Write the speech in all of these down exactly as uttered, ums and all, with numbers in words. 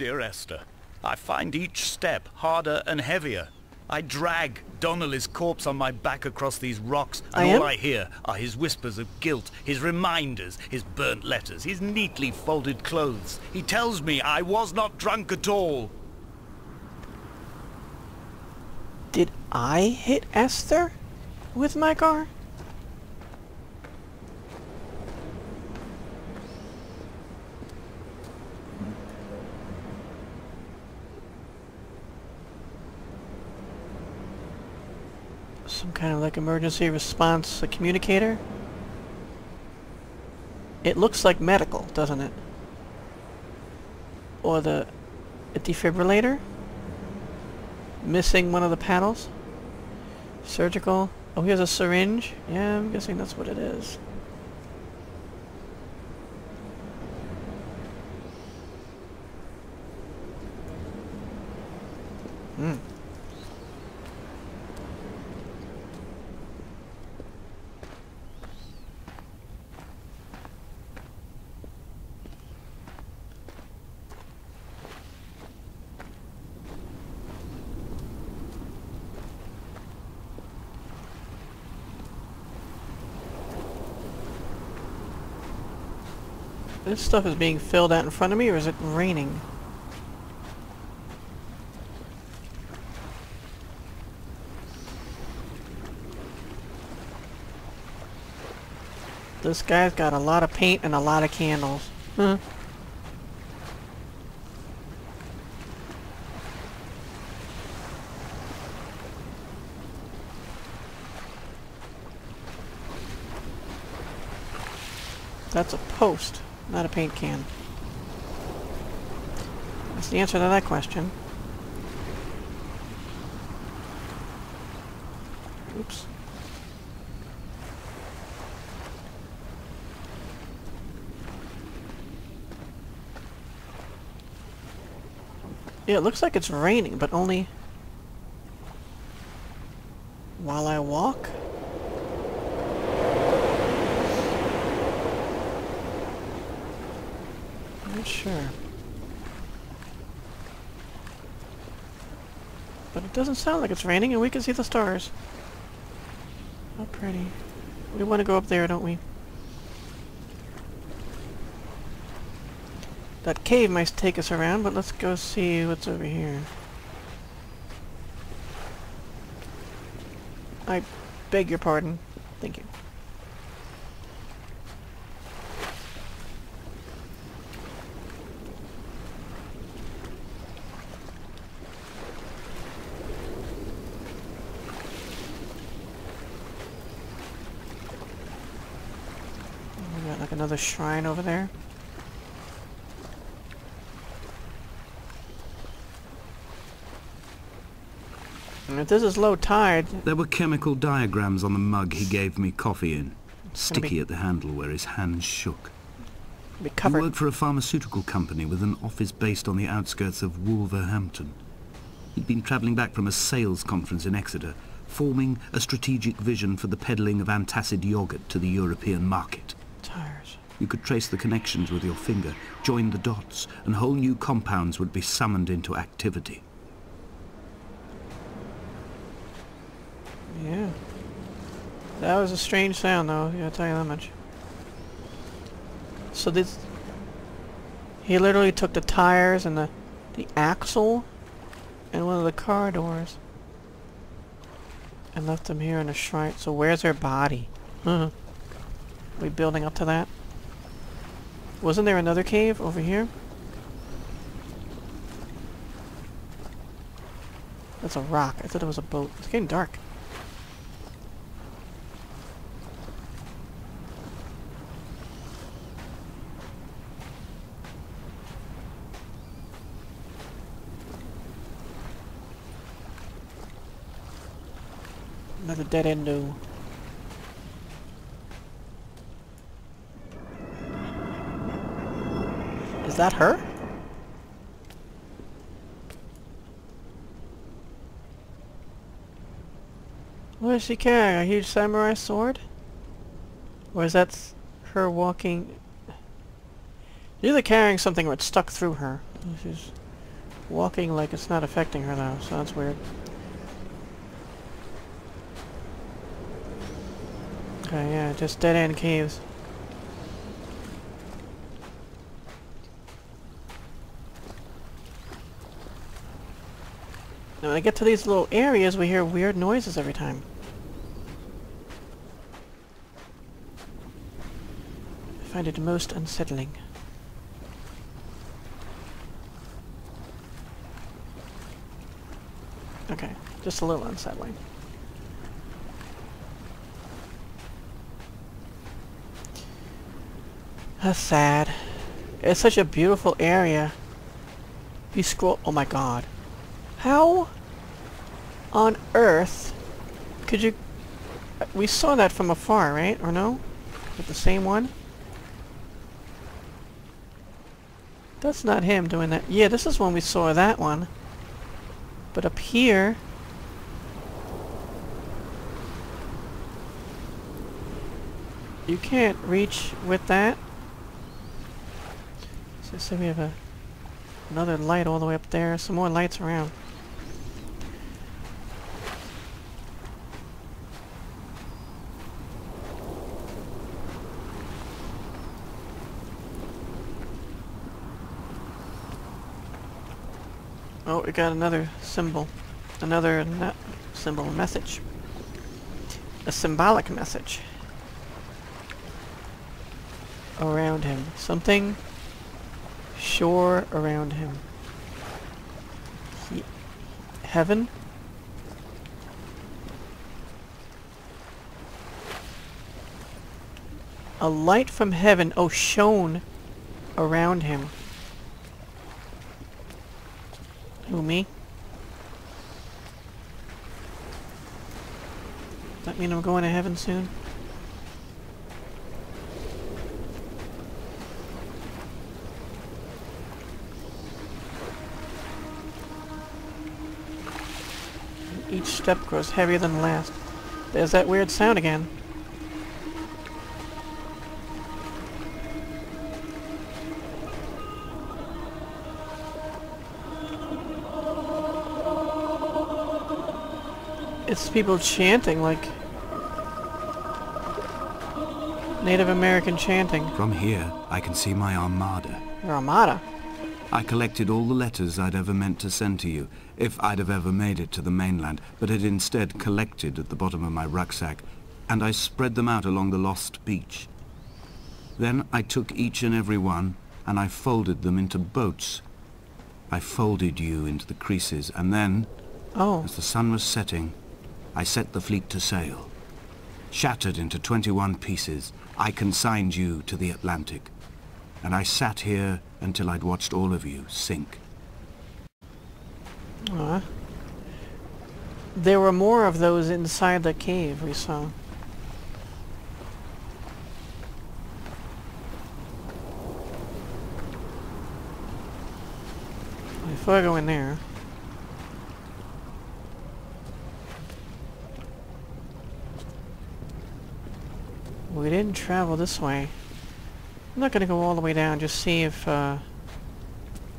Dear Esther. I find each step harder and heavier. I drag Donnelly's corpse on my back across these rocks, and I all I hear are his whispers of guilt, his reminders, his burnt letters, his neatly folded clothes. He tells me I was not drunk at all. Did I hit Esther with my car? Some kind of like emergency response, a communicator? It looks like medical, doesn't it? Or the a defibrillator? Missing one of the paddles? Surgical? Oh, here's a syringe? Yeah, I'm guessing that's what it is. Hmm. This stuff is being filled out in front of me, or is it raining? This guy's got a lot of paint and a lot of candles. Huh. That's a post. Not a paint can. That's the answer to that question. Oops. Yeah, it looks like it's raining, but only while I walk? Sure. But it doesn't sound like it's raining, and we can see the stars. How pretty. We want to go up there, don't we? That cave might take us around, but let's go see what's over here. I beg your pardon. Thank you. Another shrine over there. And if this is low tide... There were chemical diagrams on the mug he gave me coffee in. Sticky at the handle where his hands shook. Be covered. He worked for a pharmaceutical company with an office based on the outskirts of Wolverhampton. He'd been travelling back from a sales conference in Exeter, forming a strategic vision for the peddling of antacid yogurt to the European market. You could trace the connections with your finger, join the dots, and whole new compounds would be summoned into activity. Yeah. That was a strange sound, though, I'll tell you that much. So this... He literally took the tires and the, the axle and one of the car doors and left them here in a shrine. So where's her body? Huh. Are we building up to that? Wasn't there another cave over here? That's a rock. I thought it was a boat. It's getting dark. Another dead end, though. Is that her? What is she carrying? A huge samurai sword? Or is that her walking... She's either carrying something or it's stuck through her. She's walking like it's not affecting her though, so that's weird. Okay, yeah, just dead-end caves. Now when I get to these little areas, we hear weird noises every time. I find it most unsettling. Okay, just a little unsettling. That's sad. It's such a beautiful area. You scroll. Oh my god. How on earth could you... We saw that from afar, right? Or no? With the same one? That's not him doing that. Yeah, this is when we saw that one. But up here... You can't reach with that. So say we have a... Another light all the way up there. Some more lights around. Oh, we got another symbol. Another not symbol message. A symbolic message. Around him. Something... Shore around him. He heaven? A light from heaven, oh, shone around him. Who, me? Does that mean I'm going to heaven soon? Each step grows heavier than the last. There's that weird sound again. It's people chanting, like Native American chanting. From here, I can see my armada. Your armada? I collected all the letters I'd ever meant to send to you, if I'd have ever made it to the mainland, but had instead collected at the bottom of my rucksack, and I spread them out along the lost beach. Then I took each and every one, and I folded them into boats. I folded you into the creases, and then, oh. As the sun was setting, I set the fleet to sail. Shattered into twenty-one pieces, I consigned you to the Atlantic, and I sat here until I'd watched all of you sink. Uh, there were more of those inside the cave we saw. If I go in there... We didn't travel this way. I'm not going to go all the way down, just see if uh,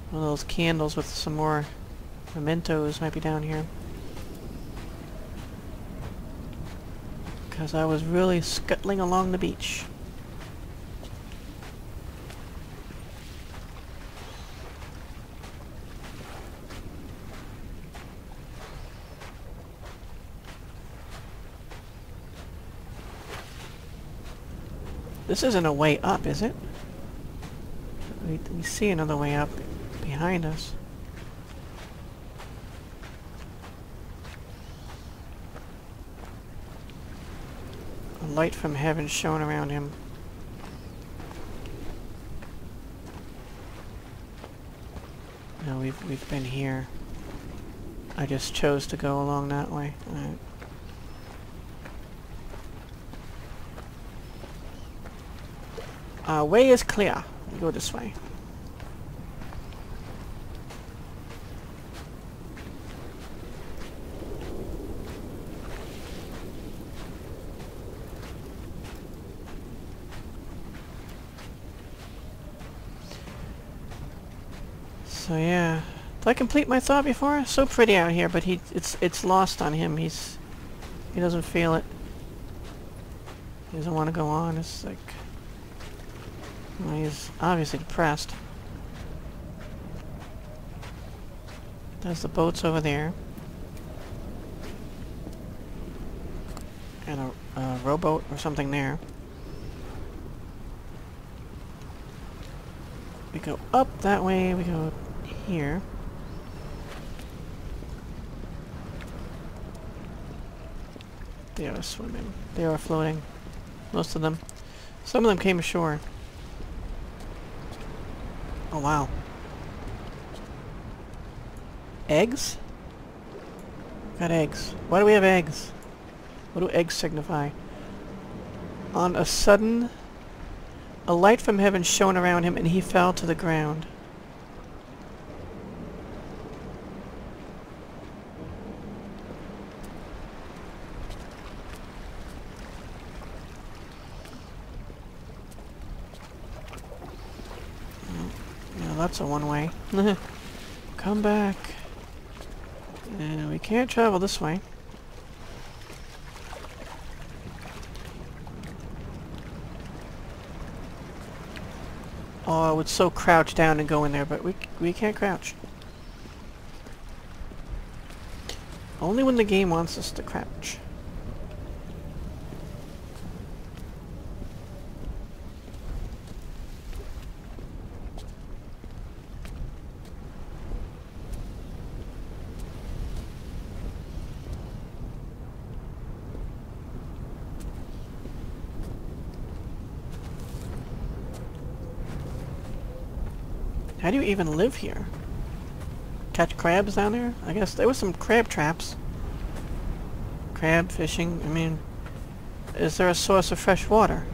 one of those candles with some more mementos might be down here. Because I was really scuttling along the beach. This isn't a way up, is it? We, we see another way up behind us. A light from heaven shone around him. No, we've, we've been here. I just chose to go along that way. All right. Our way is clear. We go this way. So yeah, Did I complete my thought before? So pretty out here, but he it's it's lost on him. He's he doesn't feel it. He doesn't want to go on. It's like, well, he's obviously depressed. There's the boats over there. And a, a rowboat or something there. We go up that way, we go here. They are swimming. They are floating. Most of them. Some of them came ashore. Oh wow. Eggs? Got eggs. Why do we have eggs? What do eggs signify? On a sudden, a light from heaven shone around him, and he fell to the ground. Yeah, that's a one-way. Come back. And we can't travel this way. Oh, I would so crouch down and go in there, but we we can't crouch. Only when the game wants us to crouch. How do you even live here? Catch crabs down there? I guess there was some crab traps. Crab fishing, I mean... Is there a source of fresh water?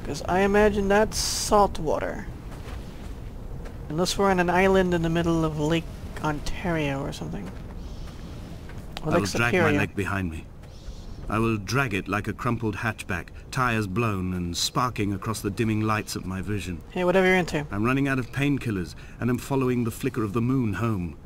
Because I imagine that's salt water. Unless we're on an island in the middle of Lake Ontario or something. Or Lake Superior. I will drag my leg behind me. I will drag it like a crumpled hatchback, tires blown and sparking across the dimming lights of my vision. Hey, whatever you're into. I'm running out of painkillers, and I'm following the flicker of the moon home.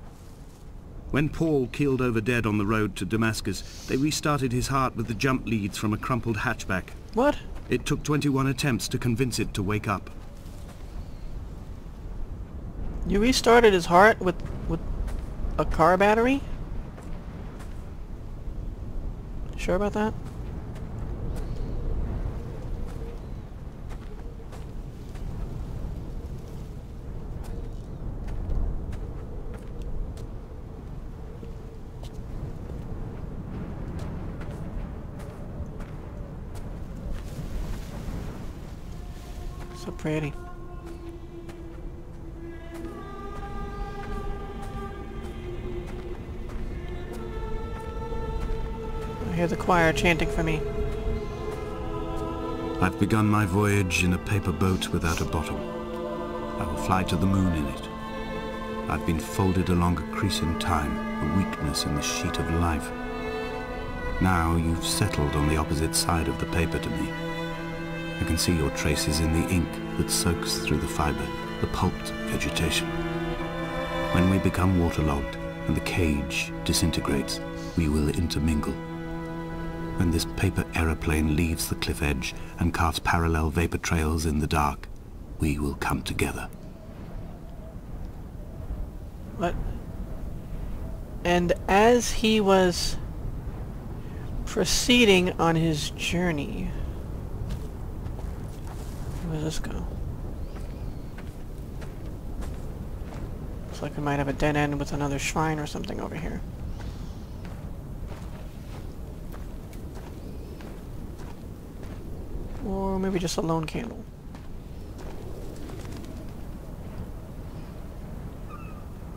When Paul keeled over dead on the road to Damascus, they restarted his heart with the jump leads from a crumpled hatchback. What? It took twenty-one attempts to convince it to wake up. You restarted his heart with, with a car battery? Sure about that? So pretty. I hear the choir chanting for me. I've begun my voyage in a paper boat without a bottom. I will fly to the moon in it. I've been folded along a crease in time, a weakness in the sheet of life. Now you've settled on the opposite side of the paper to me. I can see your traces in the ink that soaks through the fiber, the pulped vegetation. When we become waterlogged and the cage disintegrates, we will intermingle. When this paper aeroplane leaves the cliff edge and casts parallel vapor trails in the dark, we will come together. What? And as he was proceeding on his journey... Where does this go? Looks like we might have a dead end with another shrine or something over here. Or maybe just a lone candle.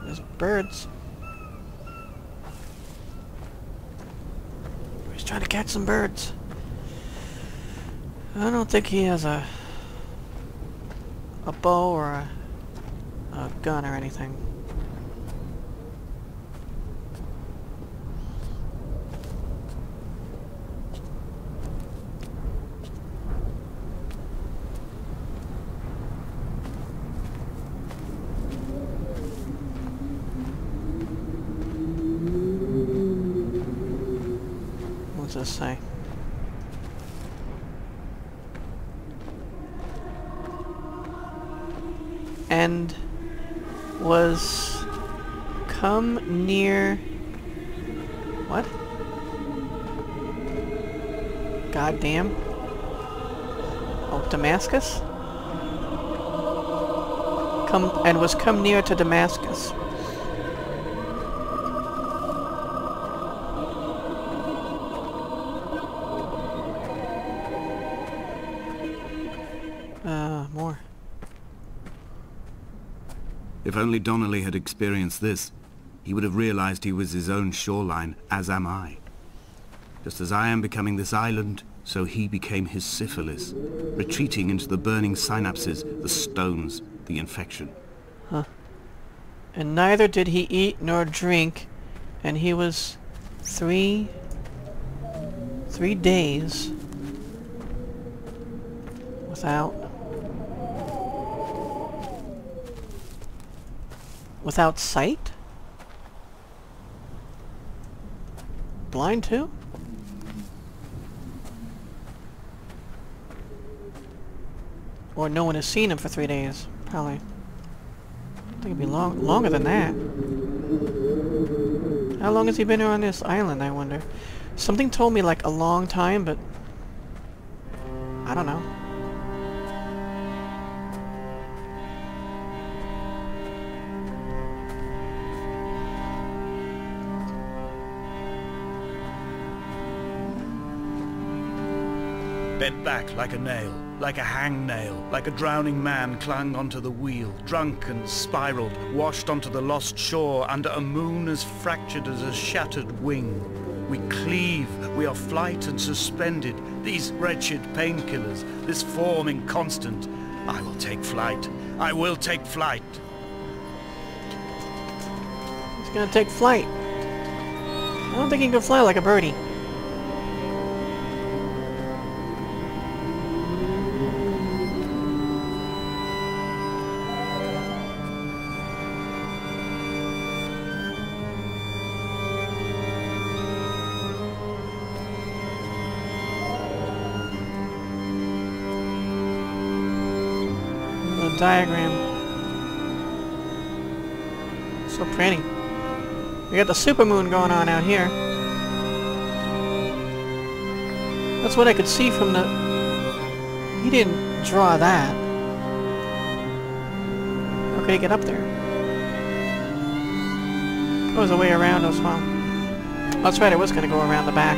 There's birds. He's trying to catch some birds. I don't think he has a a bow or a, a gun or anything. this say? And was come near what? Goddamn. Oh, Damascus? Come and was come near to Damascus. If only Donnelly had experienced this, he would have realized he was his own shoreline, as am I. Just as I am becoming this island, so he became his syphilis, retreating into the burning synapses, the stones, the infection. Huh. And neither did he eat nor drink, and he was three... three days without... Without sight? Blind too? Or no one has seen him for three days, probably. I think it'd be long, longer than that. How long has he been on this island, I wonder? Something told me like a long time, but... I don't know. Bent back like a nail, like a hangnail, like a drowning man clung onto the wheel, drunk and spiraled, washed onto the lost shore under a moon as fractured as a shattered wing. We cleave, we are flight and suspended, these wretched painkillers, this form inconstant. I will take flight, I will take flight. He's gonna take flight. I don't think he can fly like a birdie. Diagram. So pretty. We got the supermoon going on out here. That's what I could see from the... He didn't draw that. How could he get up there? Goes the way around as well. Oh, that's right, it was going to go around the back.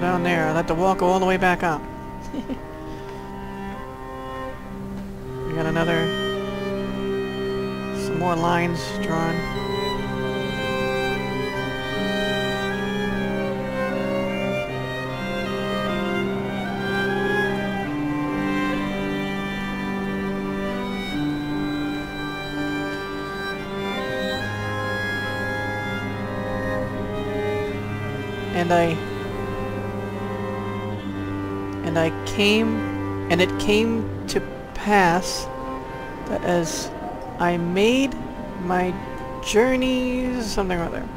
Down there. I'll have to walk all the way back up. We got another... some more lines drawn. And I... And I came, and it came to pass that as I made my journeys, something or other.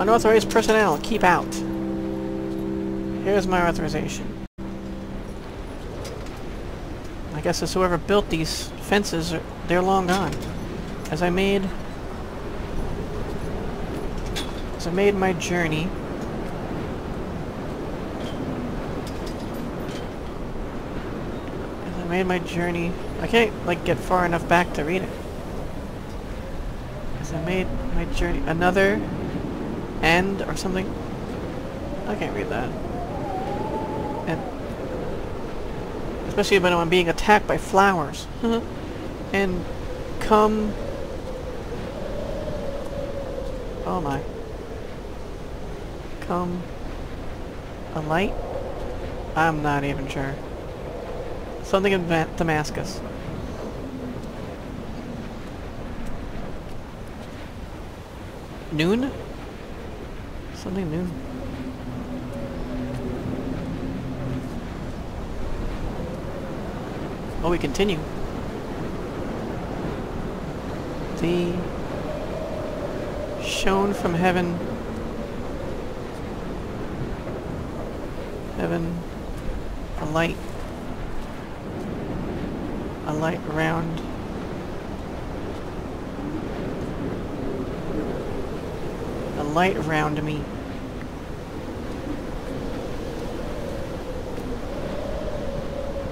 Unauthorized personnel, keep out. Here's my authorization. I guess it's whoever built these fences, they're long gone. As I made... As I made my journey... As I made my journey... I can't, like, get far enough back to read it. As I made my journey... Another... End or something? I can't read that. And... Especially when I'm being attacked by flowers. And come... Oh my. Come... A light? I'm not even sure. Something in Damascus. noon? Something noon. Oh, we continue. The shone from heaven. Heaven. A light. A light around. A light around me.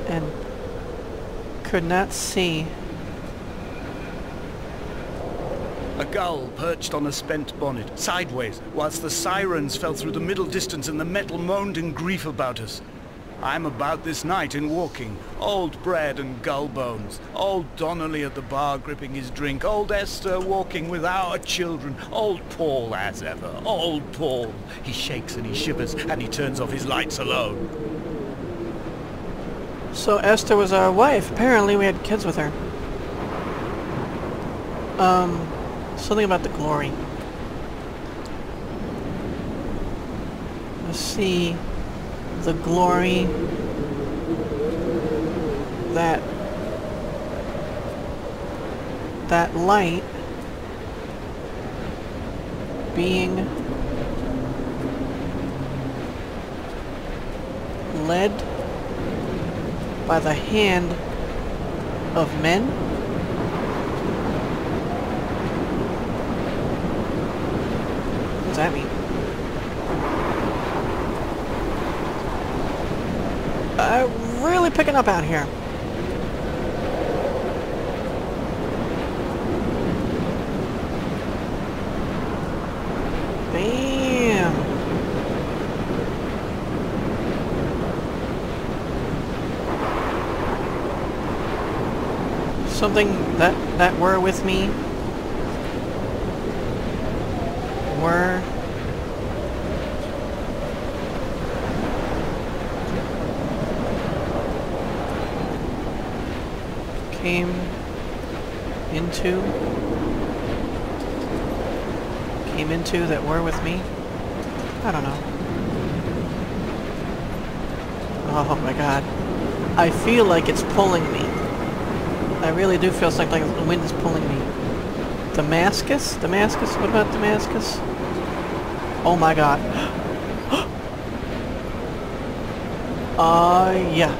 And could not see. A gull perched on a spent bonnet, sideways, whilst the sirens fell through the middle distance and the metal moaned in grief about us. I'm about this night in walking, old bread and gull bones, old Donnelly at the bar gripping his drink, old Esther walking with our children, old Paul as ever, old Paul. He shakes and he shivers and he turns off his lights alone. So Esther was our wife. Apparently we had kids with her. Um, something about the glory. Let's see. The glory that that light being led by the hand of men. What does that mean? I'm really picking up out here. Damn. Something that that were with me were came into came into that were with me. I don't know. Oh my god. I feel like it's pulling me. I really do feel like, like the wind is pulling me. Damascus? Damascus? What about Damascus? Oh my god. Ah, uh, yeah.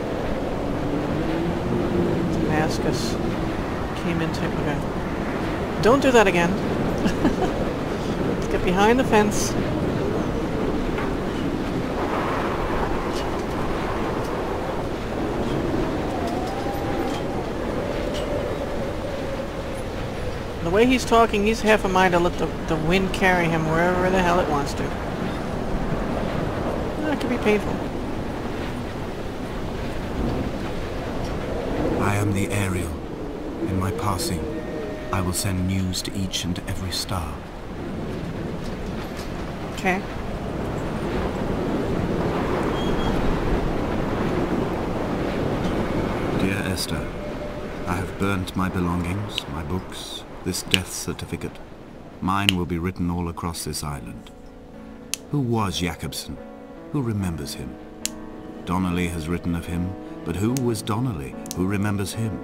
Damascus came into... Okay. Don't do that again. Let's get behind the fence. The way he's talking, he's half a mind to let the, the wind carry him wherever the hell it wants to. That could be painful. I am the Aerial. In my passing, I will send news to each and every star. Okay. Dear Esther, I have burnt my belongings, my books, this death certificate. Mine will be written all across this island. Who was Jakobsen? Who remembers him? Donnelly has written of him. But who was Donnelly, who remembers him?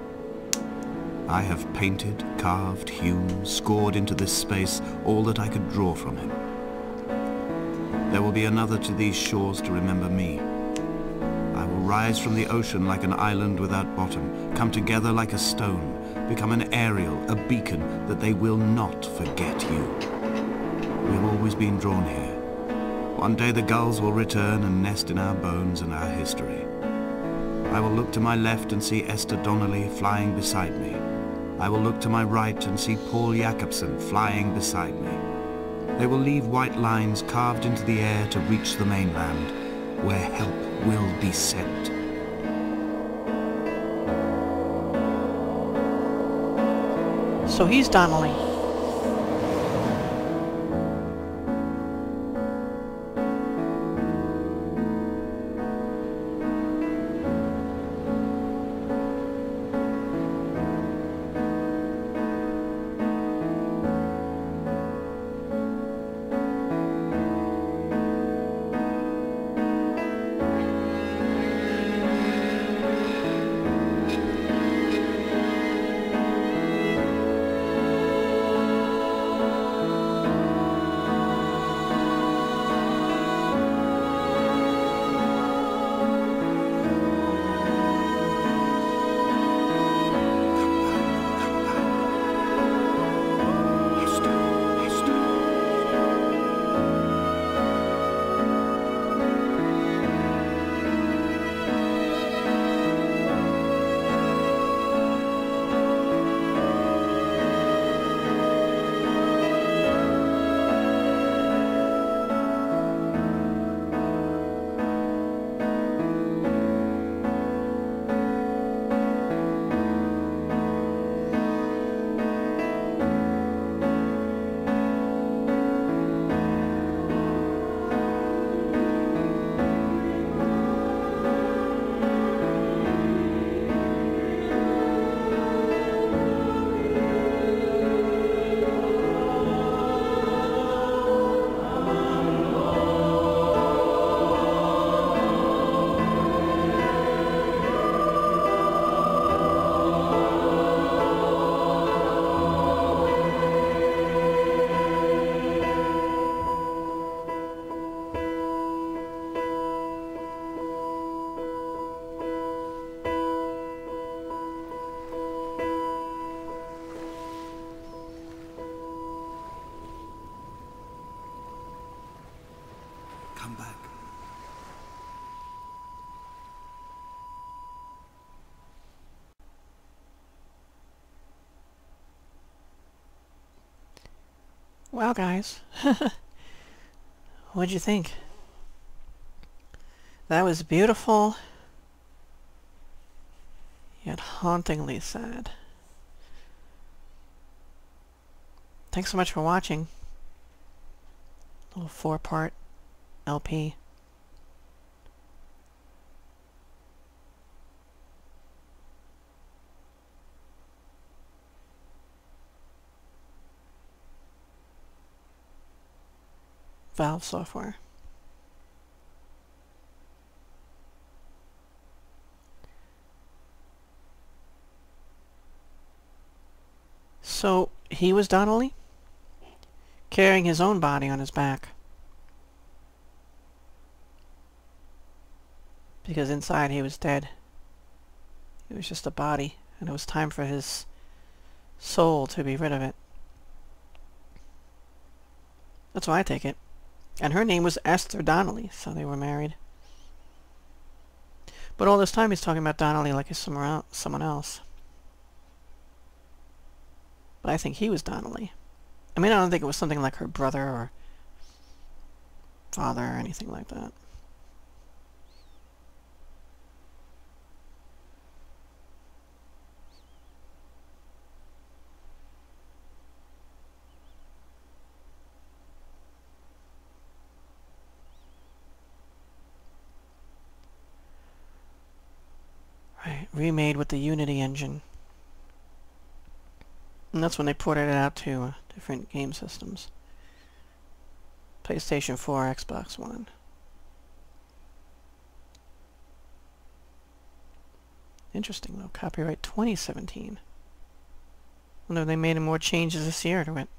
I have painted, carved, hewn, scored into this space all that I could draw from him. There will be another to these shores to remember me. I will rise from the ocean like an island without bottom, come together like a stone, become an aerial, a beacon, that they will not forget you. We have always been drawn here. One day the gulls will return and nest in our bones and our history. I will look to my left and see Esther Donnelly flying beside me. I will look to my right and see Paul Jakobsen flying beside me. They will leave white lines carved into the air to reach the mainland, where help will be sent. So he's Donnelly. come back. Well, guys, what'd you think? That was beautiful, yet hauntingly sad. Thanks so much for watching. Little four-part L P. Valve Software. So he was Donnelly, carrying his own body on his back, because inside he was dead. He was just a body, and it was time for his soul to be rid of it. That's why I take it. And her name was Esther Donnelly, so they were married. But all this time he's talking about Donnelly like he's someone else. But I think he was Donnelly. I mean, I don't think it was something like her brother or father or anything like that. Remade with the Unity engine. And that's when they ported it out to uh, different game systems. PlayStation four, Xbox One. Interesting though, copyright twenty seventeen. I wonder if they made more changes this year to it.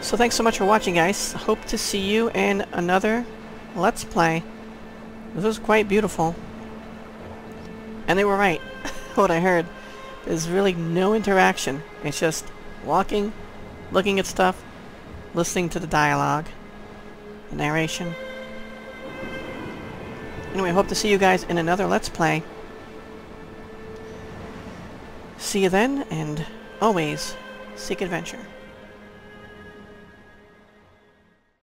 So thanks so much for watching, guys. Hope to see you in another Let's Play. This was quite beautiful. And they were right, what I heard. There's really no interaction. It's just walking, looking at stuff, listening to the dialogue, the narration. Anyway, hope to see you guys in another Let's Play. See you then, and always seek adventure.